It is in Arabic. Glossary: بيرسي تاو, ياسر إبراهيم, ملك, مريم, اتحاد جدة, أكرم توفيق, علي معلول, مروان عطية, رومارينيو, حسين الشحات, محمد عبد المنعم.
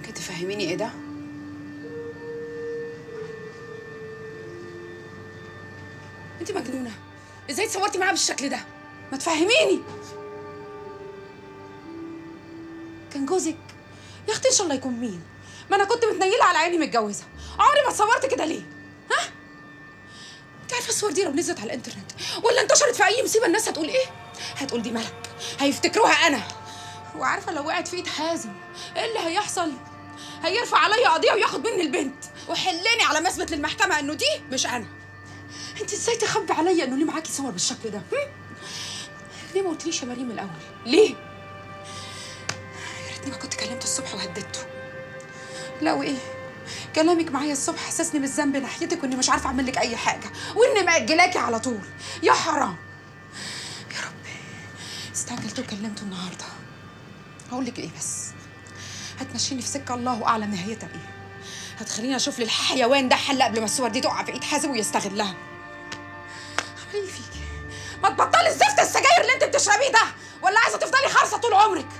ممكن تفهميني ايه ده؟ انت مجنونة، ازاي اتصورتي معاها بالشكل ده؟ ما تفهميني. كان جوزك يا اختي ان شاء الله يكون مين؟ ما انا كنت متنيله على عيني متجوزه، عمري ما اتصورت كده ليه؟ ها؟ انت عارفه الصور دي لو نزلت على الانترنت ولا انتشرت في اي مصيبه الناس هتقول ايه؟ هتقول دي ملك، هيفتكروها انا. وعارفه لو وقعت في ايد حازم ايه اللي هيحصل؟ هيرفع عليا قضيه وياخد مني البنت ويحلني على ما اثبت للمحكمه انه دي مش انا. انت ازاي تخبي عليا انه ليه معاكي صور بالشكل ده؟ ليه ما قلتليش يا مريم الاول؟ ليه؟ يا ريتني ما كنت كلمته الصبح وهددته. لا وايه؟ كلامك معايا الصبح حسسني بالذنب ناحيتك واني مش عارفه اعمل لك اي حاجه واني مأجلاكي على طول. يا حرام يا ربي، استعجلت وكلمته النهارده. هقول لك ايه بس، هتمشيني في سكه الله اعلم نهايتها ايه، هتخليني اشوف لي الحيوان ده حل قبل ما الصور دي تقع في ايد حازم ويستغلها. عملي فيكي؟ ما تبطلي الزفت السجاير اللي انت بتشربيه ده، ولا عايزه تفضلي خارصه طول عمرك؟